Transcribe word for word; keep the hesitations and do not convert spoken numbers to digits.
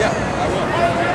Yeah, I will.